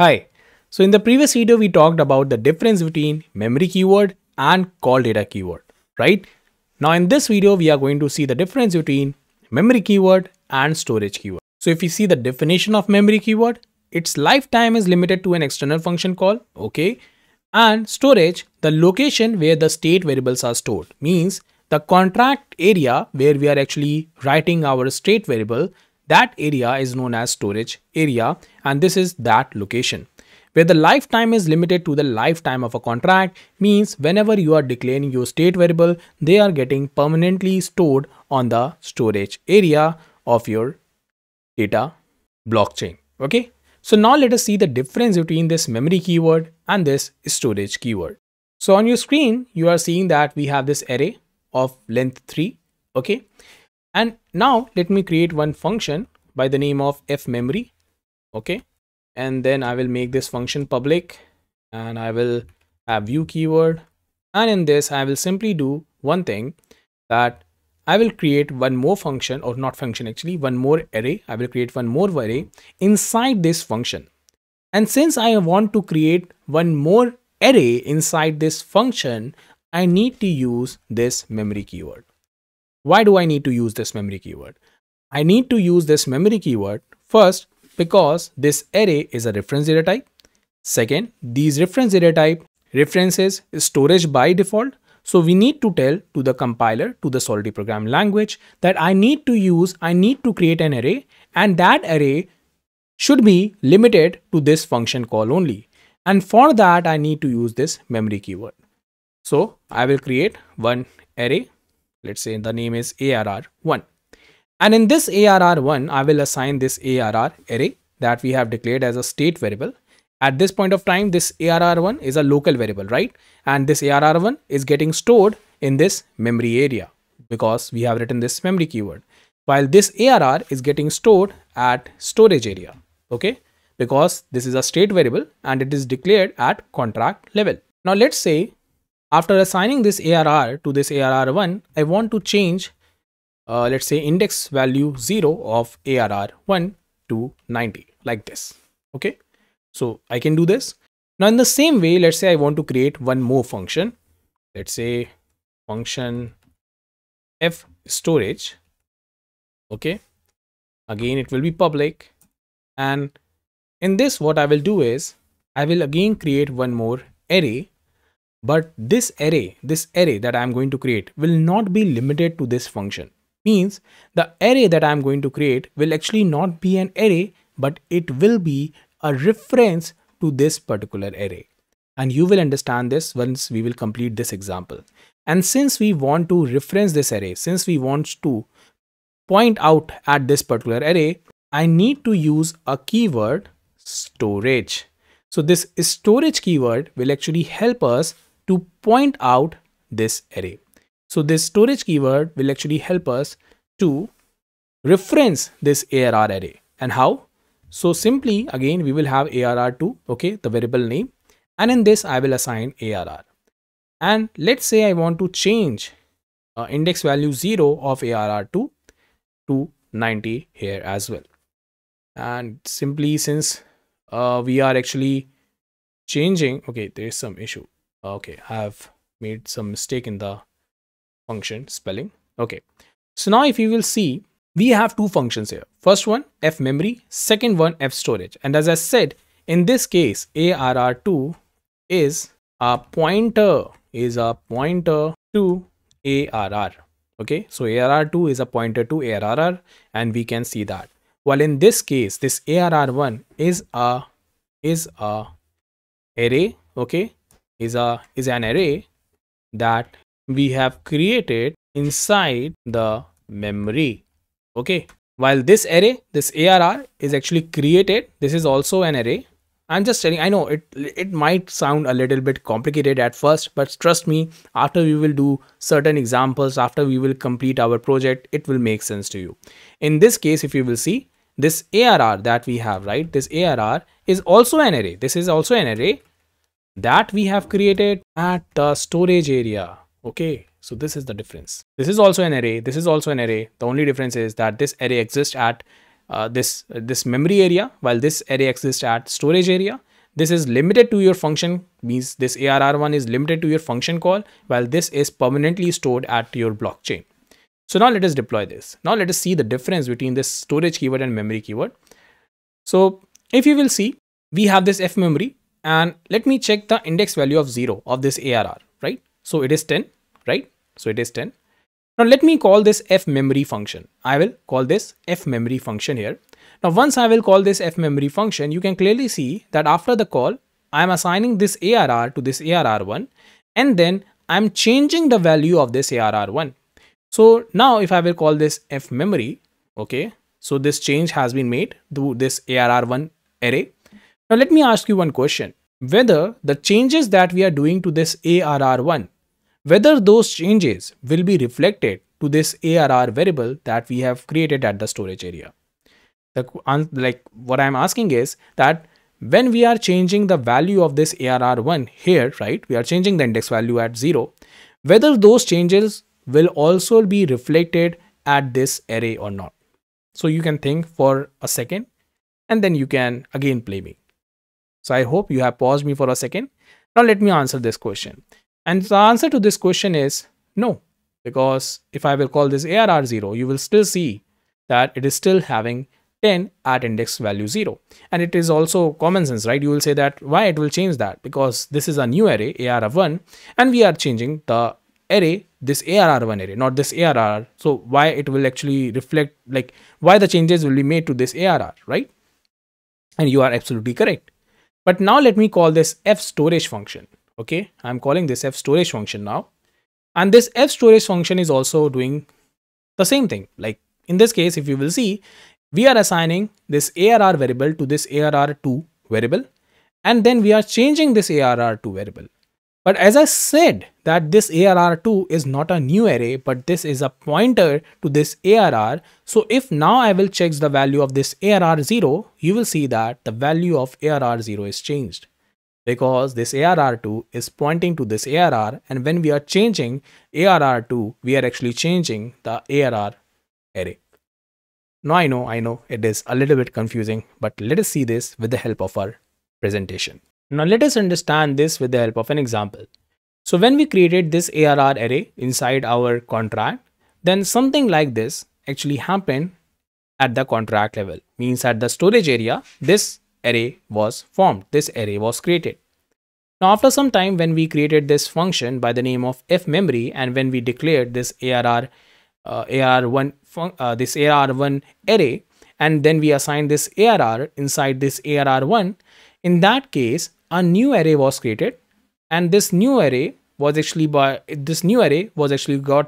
Hi, so in the previous video, we talked about the difference between memory keyword and call data keyword, right? Now in this video, we are going to see the difference between memory keyword and storage keyword. So if you see the definition of memory keyword, its lifetime is limited to an external function call, okay? And storage, the location where the state variables are stored, means the contract area where we are actually writing our state variable, that area is known as storage area, and this is that location. Where the lifetime is limited to the lifetime of a contract, means whenever you are declaring your state variable, they are getting permanently stored on the storage area of your data blockchain. Okay, so now let us see the difference between this memory keyword and this storage keyword. So on your screen, you are seeing that we have this array of length 3. Okay, and now let me create one function by the name of fMemory. Okay. And then I will make this function public and I will have view keyword. And in this, I will simply do one thing, that I will create one more function, or not function, actually one more array. I will create one more array inside this function. And since I want to create one more array inside this function, I need to use this memory keyword. Why do I need to use this memory keyword? I need to use this memory keyword first, because this array is a reference data type. Second, these reference data type references storage by default. So we need to tell to the compiler, to the Solidity program language, that I need to create an array, and that array should be limited to this function call only. And for that, I need to use this memory keyword. So I will create one array. Let's say the name is arr1. And in this arr1, I will assign this arr array that we have declared as a state variable. At this point of time, this arr1 is a local variable, right? And this arr1 is getting stored in this memory area because we have written this memory keyword. While this arr is getting stored at storage area, okay? Because this is a state variable and it is declared at contract level. Now let's say after assigning this arr to this arr1, I want to change let's say index value 0 of arr1 to 90, like this. Okay, so I can do this. Now in the same way, let's say I want to create one more function. Let's say function f storage. Okay, again it will be public, and in this what I will do is I will again create one more array. But this array that I am going to create will not be limited to this function. Means the array that I am going to create will actually not be an array, but it will be a reference to this particular array. And you will understand this once we will complete this example. And since we want to reference this array, since we want to point out at this particular array, I need to use a keyword storage. So this storage keyword will actually help us to point out this array. So this storage keyword will actually help us to reference this arr array. And how? So simply again, we will have arr2, okay, the variable name. And in this, I will assign arr. And let's say I want to change index value 0 of arr2 to 90 here as well. And simply since we are actually changing, okay, there is some issue. Okay, I have made some mistake in the function spelling. Okay, so now if you will see, we have two functions here. First one fMemory, second one fStorage. And as I said, in this case, arr2 is a pointer to arr. Okay, so arr2 is a pointer to arr, and we can see that. While in this case, this arr1 is an array, okay, is an array that we have created inside the memory, okay. While this array, this arr is actually created. This is also an array. I'm just telling, I know it might sound a little bit complicated at first, but trust me, after we will do certain examples, after we will complete our project, it will make sense to you. In this case, if you will see, this arr that we have, right, this arr is also an array. This is also an array that we have created at the storage area. Okay, so this is the difference. This is also an array. This is also an array. The only difference is that this array exists at this memory area, while this array exists at storage area. This is limited to your function, means this ARR1 is limited to your function call, while this is permanently stored at your blockchain. So now let us deploy this. Now let us see the difference between this storage keyword and memory keyword. So if you will see, we have this F memory, and let me check the index value of 0 of this ARR, right? So it is 10, right? So it is 10. Now let me call this F memory function. I will call this F memory function here. Now once I will call this F memory function, you can clearly see that after the call, I am assigning this ARR to this ARR1, and then I am changing the value of this ARR1. So now if I will call this F memory, okay, so this change has been made to this ARR1 array. Now let me ask you one question, whether the changes that we are doing to this ARR1, whether those changes will be reflected to this ARR variable that we have created at the storage area. What I'm asking is that when we are changing the value of this ARR1 here, right, we are changing the index value at 0, whether those changes will also be reflected at this array or not. So you can think for a second, and then you can again play me. So I hope you have paused me for a second. Now let me answer this question. And the answer to this question is no, because if I will call this ARR0, you will still see that it is still having 10 at index value 0. And it is also common sense, right? You will say that why it will change that, because this is a new array ARR1, and we are changing the array, this ARR1 array, not this ARR. So why it will actually reflect, like why the changes will be made to this ARR, right? And you are absolutely correct. But now let me call this F storage function. Okay, I'm calling this F storage function now. And this F storage function is also doing the same thing. Like in this case, if you will see, we are assigning this ARR variable to this ARR2 variable, and then we are changing this ARR2 variable. But as I said that this ARR2 is not a new array, but this is a pointer to this ARR. So if now I will check the value of this ARR0, you will see that the value of ARR0 is changed, because this ARR2 is pointing to this ARR, and when we are changing ARR2, we are actually changing the ARR array. Now I know it is a little bit confusing, but let us see this with the help of our presentation. Now let us understand this with the help of an example. So when we created this ARR array inside our contract, then something like this actually happened at the contract level. Means at the storage area, this array was formed, this array was created. Now after some time, when we created this function by the name of F memory, and when we declared this ARR1 array, and then we assigned this ARR inside this ARR1, in that case a new array was created, and this new array was actually got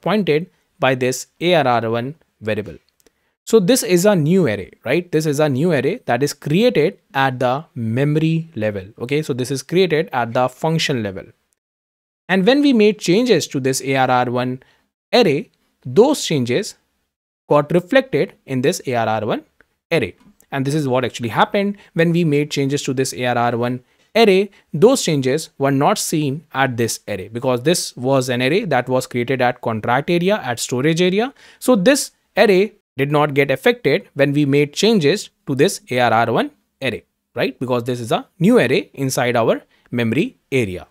pointed by this ARR1 variable. So this is a new array, right? This is a new array that is created at the memory level. Okay, so this is created at the function level. And when we made changes to this ARR1 array, those changes got reflected in this ARR1 array. And this is what actually happened when we made changes to this ARR1 array. Those changes were not seen at this array, because this was an array that was created at contract area, at storage area. So this array did not get affected when we made changes to this ARR1 array, right? Because this is a new array inside our memory area.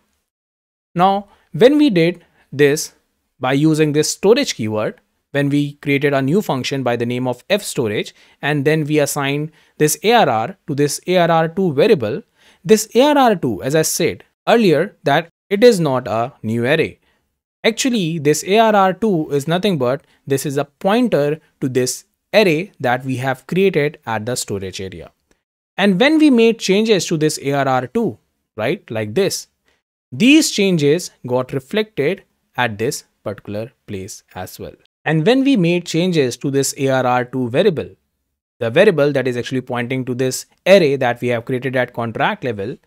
Now, when we did this by using this storage keyword, when we created a new function by the name of F storage, and then we assigned this ARR to this ARR2 variable, this ARR2, as I said earlier, that it is not a new array. Actually, this ARR2 is nothing but this is a pointer to this array that we have created at the storage area. And when we made changes to this ARR2, right, like this, these changes got reflected at this particular place as well. And when we made changes to this ARR2 variable, the variable that is actually pointing to this array that we have created at contract level,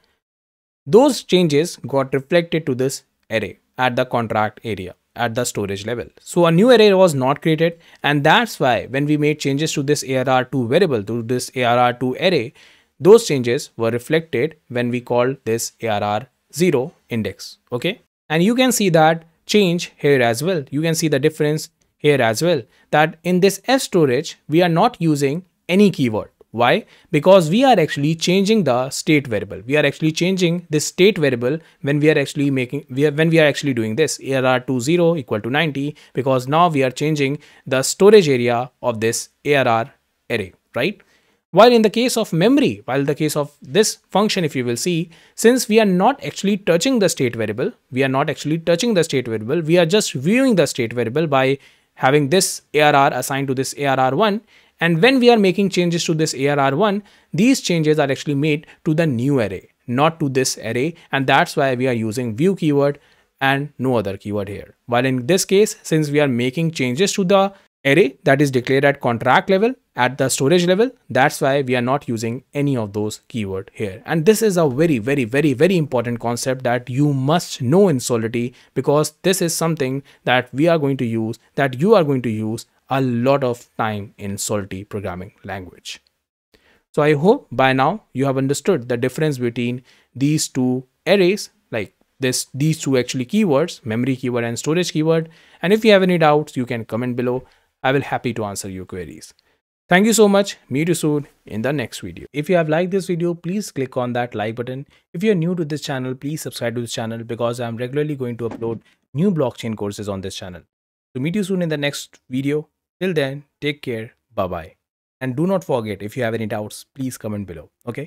those changes got reflected to this array at the contract area, at the storage level. So a new array was not created, and that's why when we made changes to this ARR2 variable, to this ARR2 array, those changes were reflected when we called this ARR0 index, okay? And you can see that change here as well. You can see the difference here as well, that in this F storage, we are not using any keyword, Why? Because we are actually changing the state variable. We are actually changing this state variable when we are actually doing this ARR20 equal to 90, because now we are changing the storage area of this ARR array, right? While in the case of memory, while the case of this function, if you will see, since we are not actually touching the state variable, we are just viewing the state variable by having this ARR assigned to this ARR1. And when we are making changes to this ARR1, these changes are actually made to the new array, not to this array. And that's why we are using view keyword and no other keyword here. While in this case, since we are making changes to the array that is declared at contract level, at the storage level, that's why we are not using any of those keywords here. And this is a very, very, very, very important concept that you must know in Solidity, because this is something that we are going to use, that you are going to use a lot of time in Solidity programming language. So I hope by now you have understood the difference between these two arrays, like these two actually keywords, memory keyword and storage keyword. And if you have any doubts, you can comment below. I will happy to answer your queries. Thank you so much. Meet you soon in the next video. If you have liked this video, please click on that like button. If you are new to this channel, please subscribe to this channel, because I am regularly going to upload new blockchain courses on this channel. So meet you soon in the next video. Till then, take care. Bye-bye. And do not forget, if you have any doubts, please comment below. Okay.